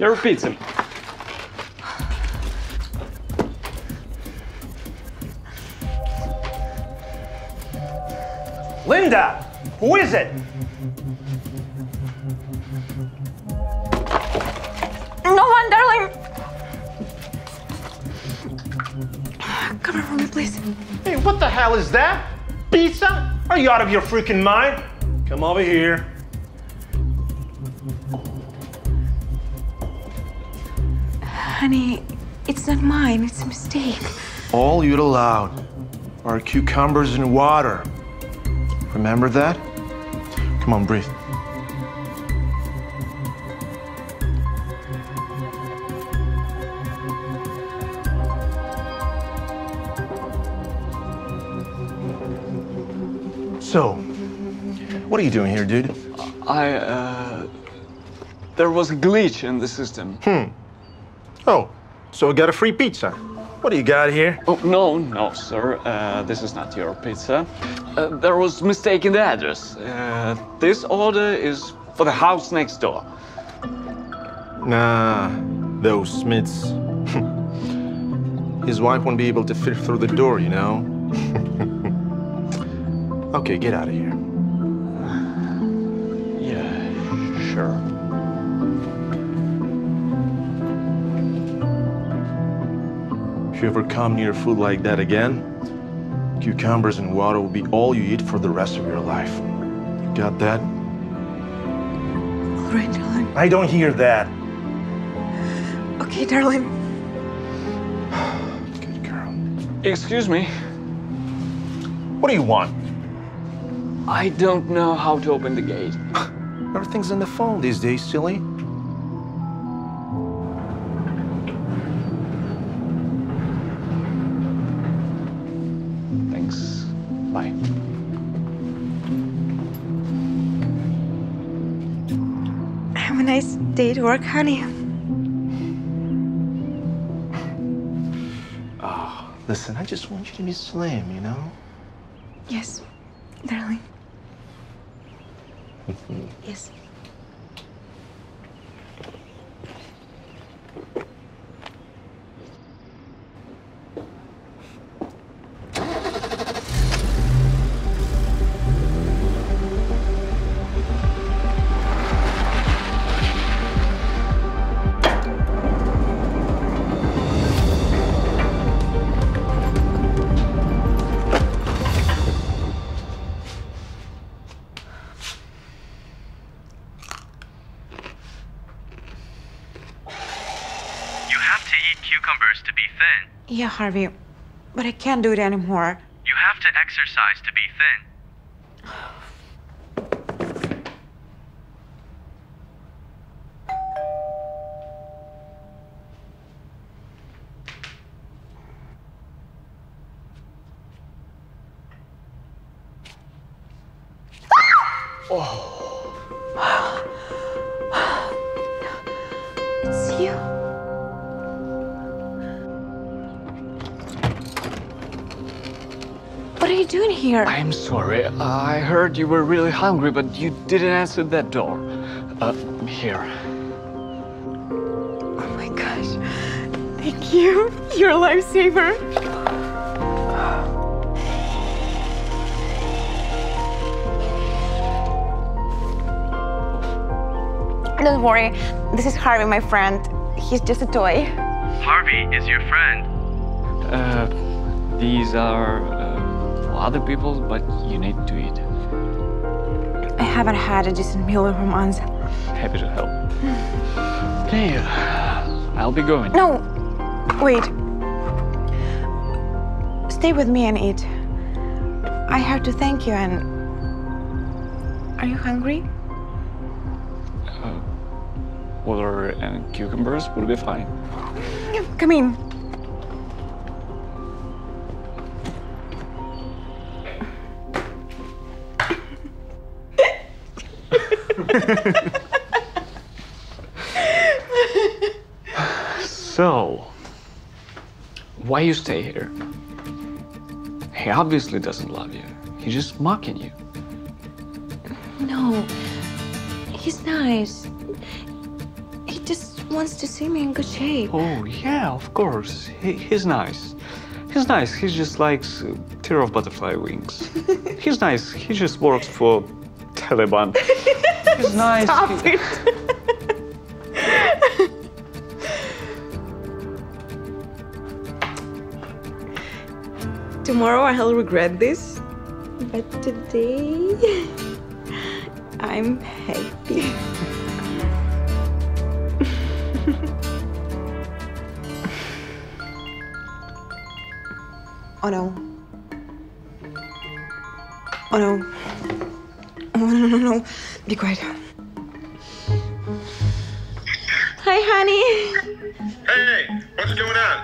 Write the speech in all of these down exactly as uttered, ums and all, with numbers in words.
Я repeating. Linda, who is it? No one, darling. Cover for me, please. Hey, what the hell is that? Pizza? Are you out of your freaking mind? Come over here. Honey, it's not mine, it's a mistake. All you're allowed are cucumbers and water. Remember that? Come on, breathe. So, what are you doing here, dude? I, uh... There was a glitch in the system. Hmm. Oh, so I got a free pizza. What do you got here? Oh, no, no, sir. Uh, this is not your pizza. Uh, there was a mistake in the address. Uh, this order is for the house next door. Nah, those Smiths. His wife won't be able to fit through the door, you know? Okay, get out of here. Yeah, sure. If you ever come near food like that again, cucumbers and water will be all you eat for the rest of your life. You got that? All right, darling. I don't hear that. Okay, darling. Good girl. Excuse me. What do you want? I don't know how to open the gate. Everything's on the phone these days, silly. Day to work, honey. Oh, listen, I just want you to be slim, you know? Yes, darling. Yes. Yeah, Harvey, but I can't do it anymore. You have to exercise to be thin. Oh. It's you. What are you doing here? I'm sorry. I heard you were really hungry, but you didn't answer that door. Uh, here. Oh my gosh. Thank you. You're a lifesaver. Don't worry. This is Harvey, my friend. He's just a toy. Harvey is your friend. Uh, these are... other people, but you need to eat. I haven't had a decent meal in months. Happy to help. Hey, I'll be going. No, wait. Stay with me and eat. I have to thank you and... Are you hungry? Uh, water and cucumbers will be fine. Come in. So, why you stay here? He obviously doesn't love you. He's just mocking you. No, he's nice. He just wants to see me in good shape. Oh, yeah, of course. He, he's nice. He's nice. He just likes a tier of butterfly wings. He's nice. He just works for Taliban. He's nice. Stop he... it. Tomorrow I'll regret this, but today I'm happy. Oh no. Oh no. Oh no, no, no. Be quiet. Hi, honey. Hey, what's going on?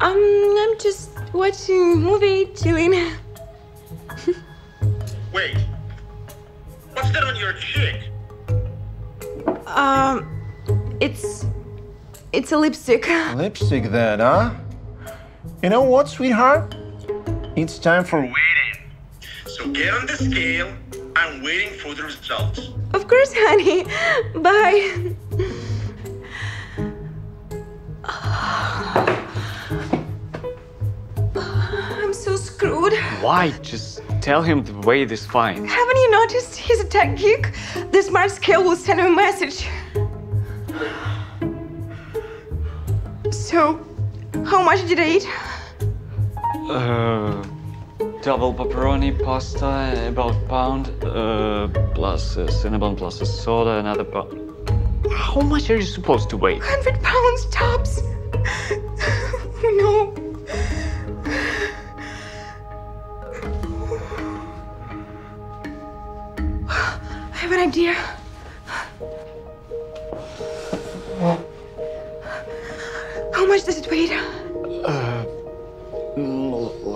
Um, I'm just watching a movie, chilling. Wait. What's that on your cheek? Um, it's. It's a lipstick. Lipstick, then, huh? You know what, sweetheart? It's time for waiting. So get on the scale. I'm waiting for the results. Of course, honey. Bye. I'm so screwed. Why? Just tell him to wait is fine. Haven't you noticed he's a tech geek? The smart scale will send him a message. So, how much did I eat? Uh, double pepperoni pasta, about a pound, uh, plus a cinnamon, plus a soda, another pound. How much are you supposed to weigh? one hundred pounds tops. No. I have an idea. How much does it weigh? Uh,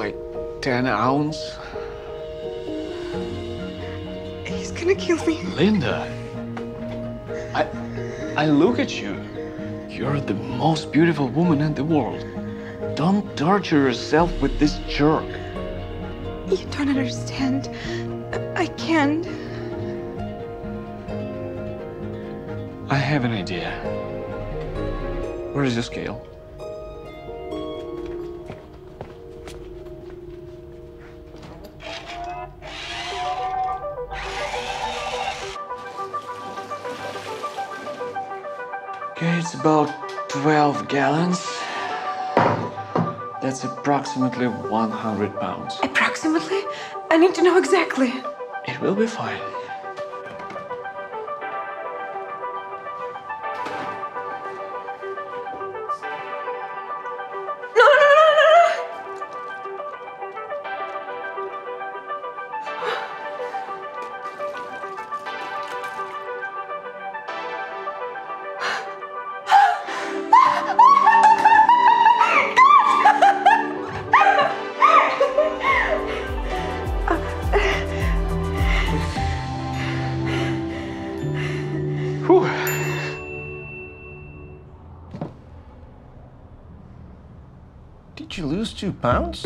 Like ten ounce. He's gonna kill me. Linda, I, I look at you. You're the most beautiful woman in the world. Don't torture yourself with this jerk. You don't understand. I can't. I have an idea. Where is your scale? Okay, it's about twelve gallons. That's approximately one hundred pounds. Approximately? I need to know exactly. It will be fine. No, no, no, no, no, no! Did you lose two pounds?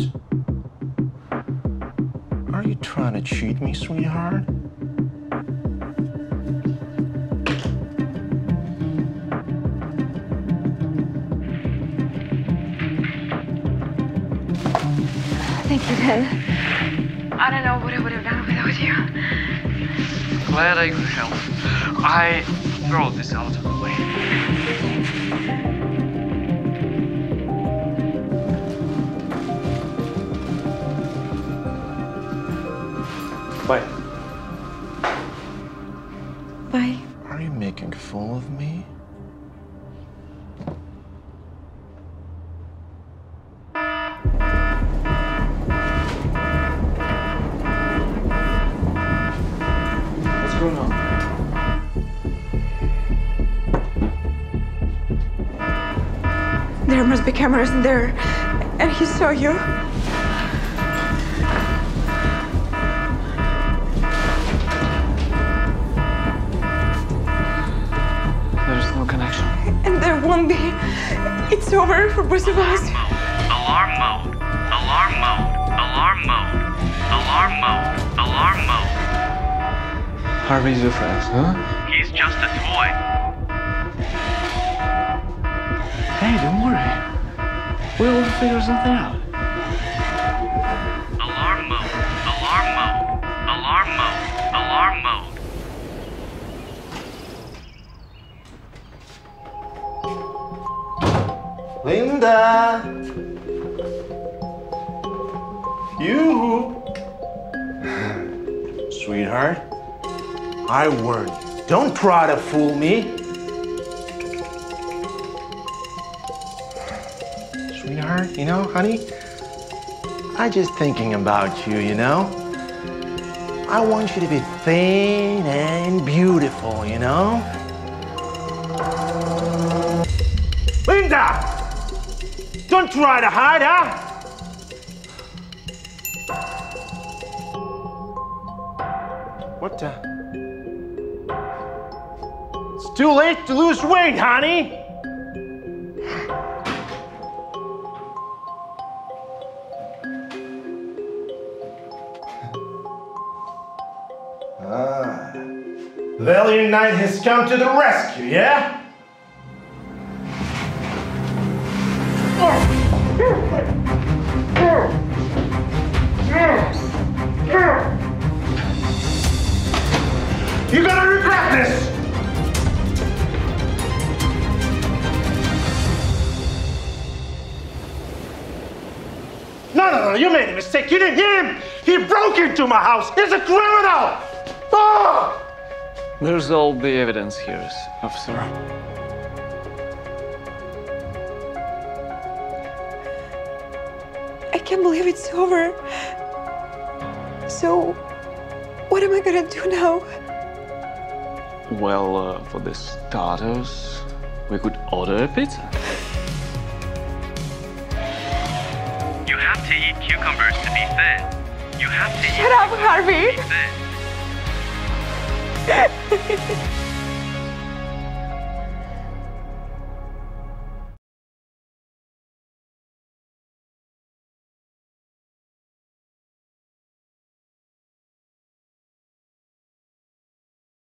Are you trying to cheat me, sweetheart? Thank you, Ken. I don't know what I would have done without you. Glad I could help. I throw this out of the way. Bye. Bye. Are you making a fool of me? What's going on? There must be cameras in there, and he saw you. It's over for both of us. Alarm mode. Alarm mode. Alarm mode. Alarm mode. Alarm mode. Harvey's your friend, huh? He's just a toy. Hey, don't worry. We'll figure something out. Alarm mode. Alarm mode. Alarm mode. Alarm mode. Linda! You! Sweetheart, I warned you. Don't try to fool me. Sweetheart, you know, honey, I just thinking about you, you know? I want you to be thin and beautiful, you know? Linda! Don't try to hide, huh? What the? It's too late to lose weight, honey! Ah. Valiant Knight has come to the rescue, yeah? You're gonna regret this! No, no, no, you made a mistake. You didn't hit him! He broke into my house! He's a criminal! Oh! There's all the evidence here, officer. I can't believe it's over. So, what am I gonna do now? Well, uh, for the starters, we could order a pizza. You have to eat cucumbers to be thin. You have to Shut eat up, Harvey! To be thin.